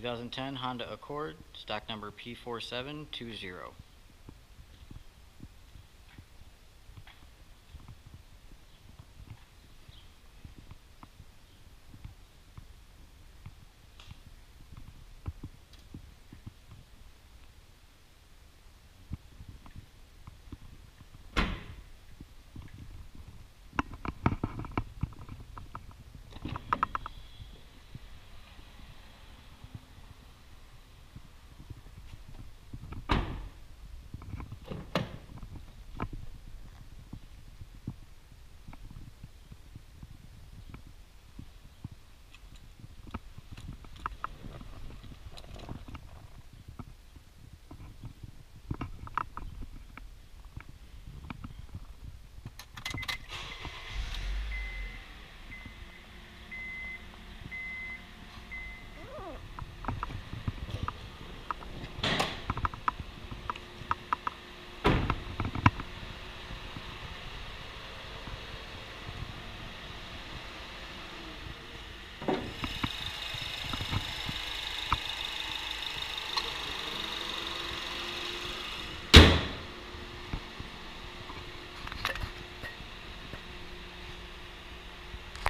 2010 Honda Accord, stock number P4720.